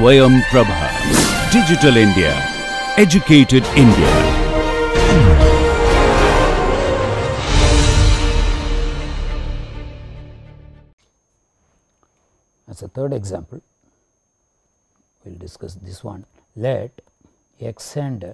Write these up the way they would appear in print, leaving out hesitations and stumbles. Swayam Prabha. Digital India. Educated India. As a third example, we will discuss this one. Let x and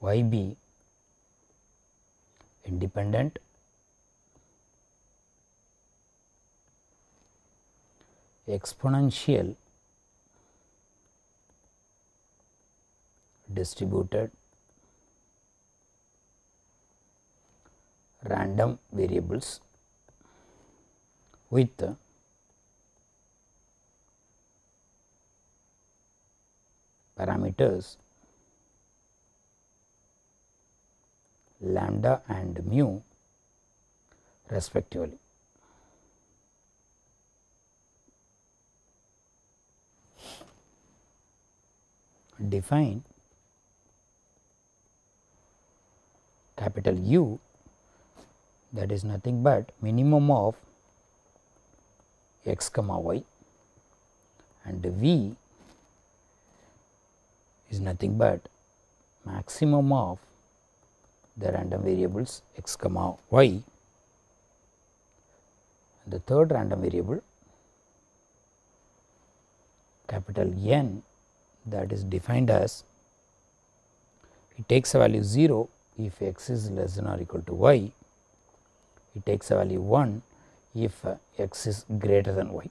y be independent, exponential, distributed, random variables with parameters lambda and mu respectively. Define capital U, that is nothing but minimum of x comma y, and V is nothing but maximum of the random variables x comma y. The third random variable capital N, that is defined as it takes a value 0 if x is less than or equal to y, it takes a value 1 if x is greater than y.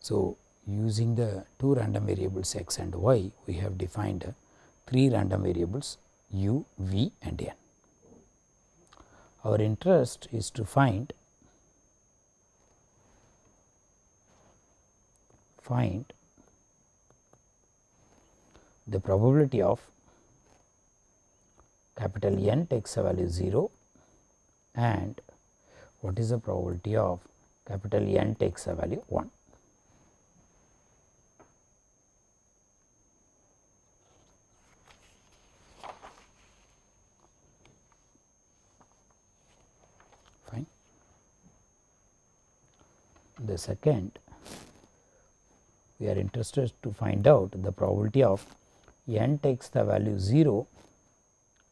So, using the two random variables x and y, we have defined three random variables u, v and n. Our interest is to find the probability of capital N takes a value 0 and what is the probability of capital N takes a value 1. Fine. The second, we are interested to find out the probability of n takes the value 0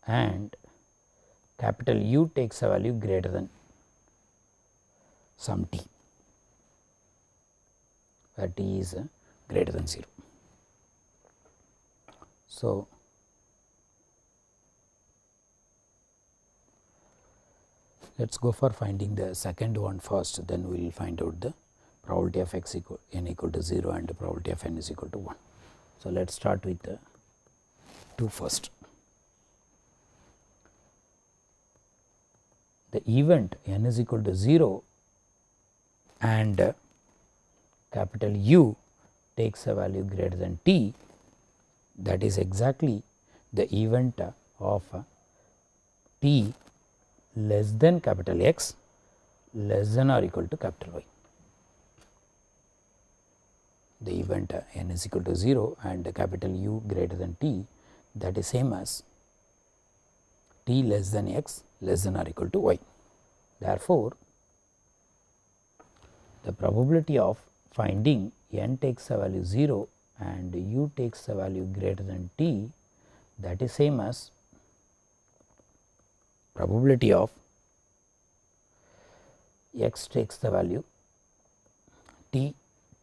and capital U takes a value greater than some t, where t is greater than 0. So, let us go for finding the second one first, then we will find out the probability of x equal n equal to 0 and the probability of n is equal to 1. So, let us start with the 2 first. The event n is equal to 0 and capital U takes a value greater than t, that is exactly the event of t less than capital X less than or equal to capital Y. The event n is equal to 0 and capital U greater than t, that is same as t less than x less than or equal to y. Therefore, the probability of finding n takes a value 0 and u takes a value greater than t, that is same as probability of x takes the value t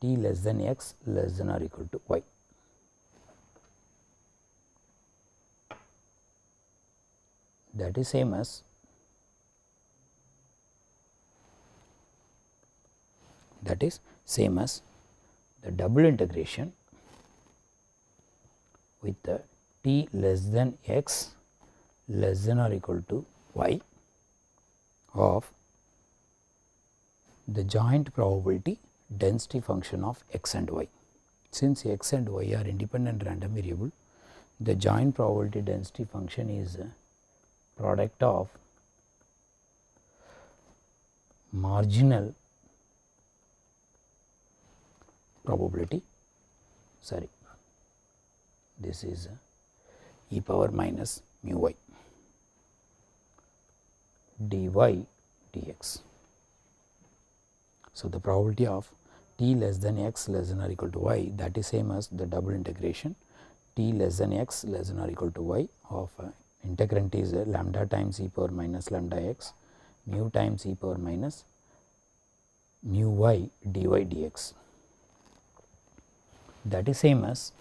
less than x less than or equal to y. That is same as the double integration with the t less than x less than or equal to y of the joint probability density function of x and y. Since x and y are independent random variable, the joint probability density function is a product of marginal probability, sorry, this is e power minus mu y dy dx. So, the probability of t less than x less than or equal to y, that is same as the double integration t less than x less than or equal to y of integrand is lambda times e power minus lambda x mu times e power minus mu y dy dx, that is same as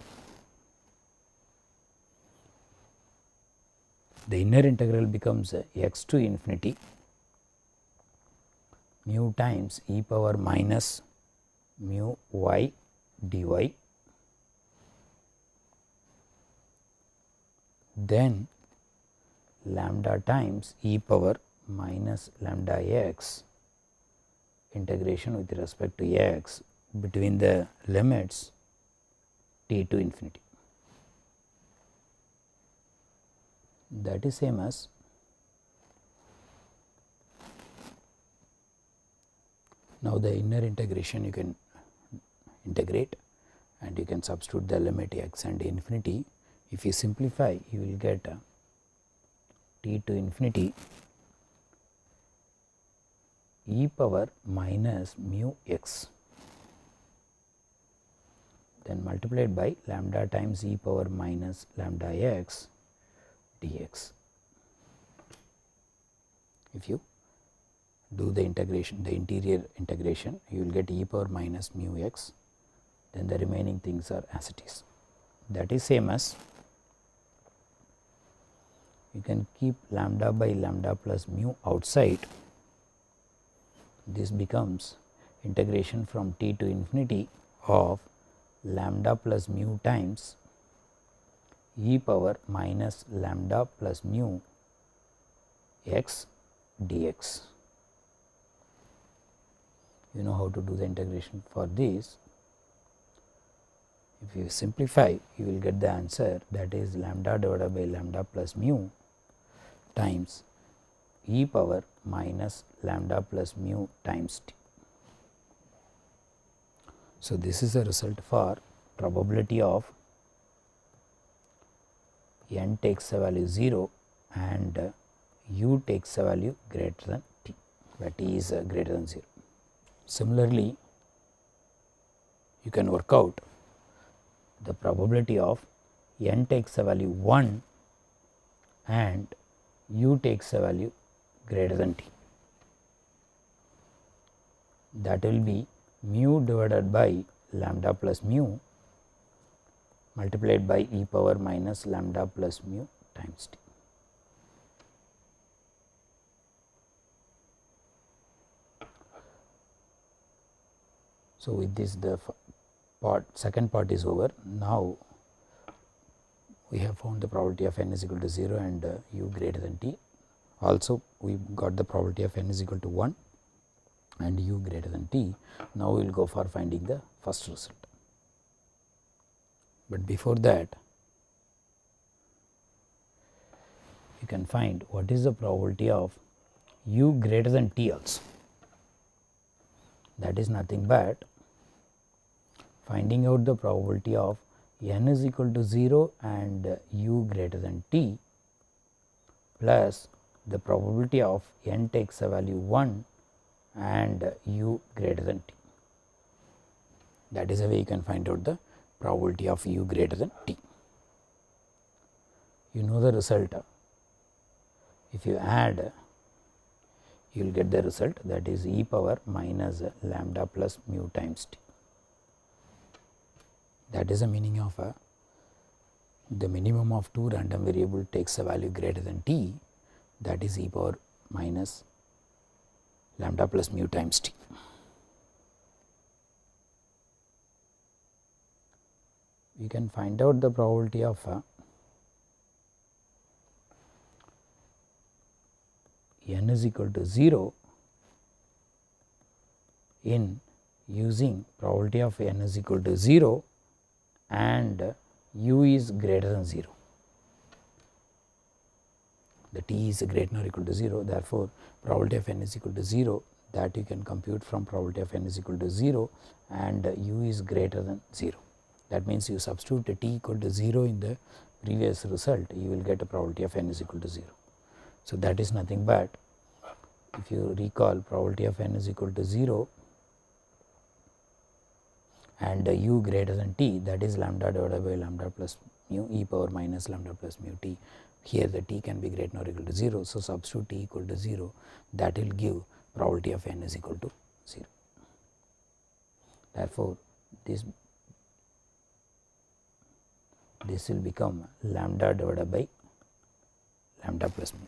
the inner integral becomes x to infinity mu times e power minus mu y dy, then lambda times e power minus lambda x integration with respect to x between the limits t to infinity, that is same as now the inner integration you can integrate and you can substitute the limit x and infinity. If you simplify you will get t to infinity e power minus mu x, then multiplied by lambda times e power minus lambda x dx. If you do the integration, the interior integration, you will get e power minus mu x, then the remaining things are as it is. That is same as you can keep lambda by lambda plus mu outside, this becomes integration from t to infinity of lambda plus mu times e power minus lambda plus mu x dx. You know how to do the integration for this. If you simplify you will get the answer, that is lambda divided by lambda plus mu times e power minus lambda plus mu times t. So, this is the result for probability of n takes a value 0 and u takes a value greater than t, where t is greater than 0. Similarly, you can work out the probability of n takes a value 1 and u takes a value greater than t. That will be mu divided by lambda plus mu multiplied by e power minus lambda plus mu times t. So, with this the second part is over. Now, we have found the probability of n is equal to 0 and u greater than t. Also, we got the probability of n is equal to 1 and u greater than t. Now, we will go for finding the first result. But before that, you can find what is the probability of u greater than t also. That is nothing but finding out the probability of n is equal to 0 and u greater than t plus the probability of n takes a value 1 and u greater than t. That is the way you can find out the probability of u greater than t. You know the result. If you add, you will get the result, that is e power minus lambda plus mu times t. That is the meaning of the minimum of two random variable takes a value greater than t, that is e power minus lambda plus mu times t. We can find out the probability of n is equal to 0 in using probability of n is equal to 0 and u is greater than 0. The t is greater than or equal to 0, therefore, probability of n is equal to 0, that you can compute from probability of n is equal to 0 and u is greater than 0. That means, you substitute t equal to 0 in the previous result, you will get a probability of n is equal to 0. So, that is nothing but, if you recall, probability of n is equal to 0 and u greater than t, that is lambda divided by lambda plus mu e power minus lambda plus mu t. Here the t can be greater than or equal to 0. So, substitute t equal to 0, that will give probability of n is equal to 0. Therefore, this will become lambda divided by lambda plus mu.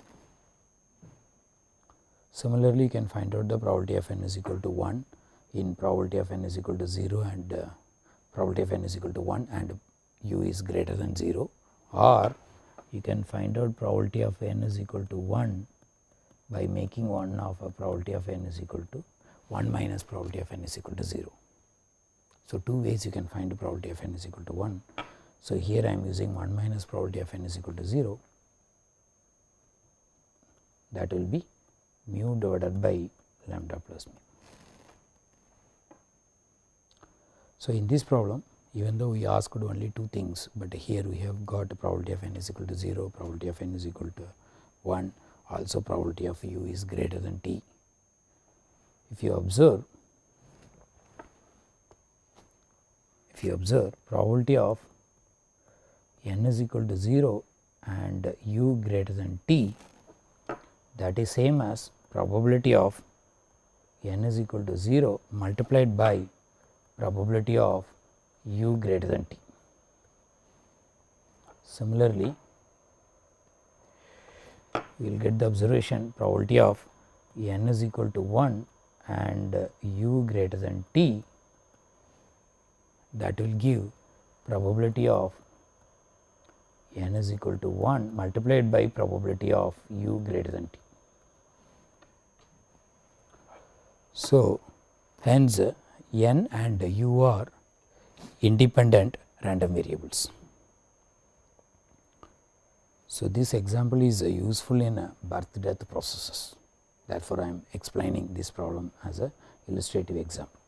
Similarly, you can find out the probability of n is equal to 1 in probability of n is equal to 0 and probability of n is equal to 1 and u is greater than 0, or you can find out probability of n is equal to 1 by making 1 of a probability of n is equal to 1 minus probability of n is equal to 0. So, two ways you can find the probability of n is equal to 1. So, here I am using 1 minus probability of n is equal to 0, that will be mu divided by lambda plus mu. So, in this problem, even though we asked only two things, but here we have got the probability of n is equal to 0, probability of n is equal to 1, also probability of u is greater than t. If you observe, probability of n is equal to 0 and u greater than t, that is same as probability of n is equal to 0 multiplied by probability of u greater than t. Similarly, we will get the observation probability of n is equal to 1 and u greater than t, that will give probability of n is equal to 1 multiplied by probability of u greater than t. So, hence n and u are independent random variables. So, this example is useful in birth-death processes. Therefore, I am explaining this problem as an illustrative example.